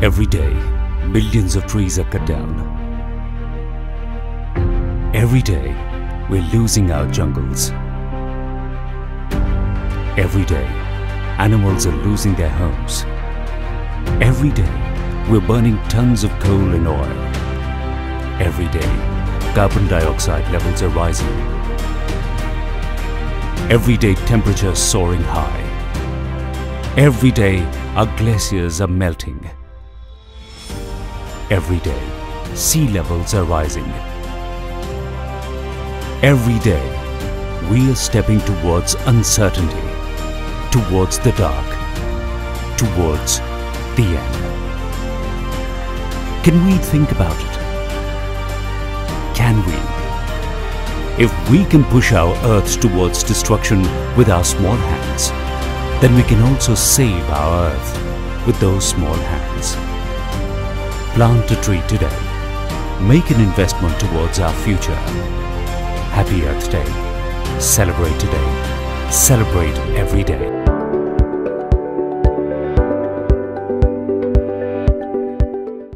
Every day, millions of trees are cut down. Every day, we're losing our jungles. Every day, animals are losing their homes. Every day, we're burning tons of coal and oil. Every day, carbon dioxide levels are rising. Every day, temperatures soaring high. Every day, our glaciers are melting. Every day, sea levels are rising. Every day, we are stepping towards uncertainty, towards the dark, towards the end. Can we think about it? Can we? If we can push our Earth towards destruction with our small hands, then we can also save our Earth with those small hands. Plant a tree today. Make an investment towards our future. Happy Earth Day. Celebrate today. Celebrate every day.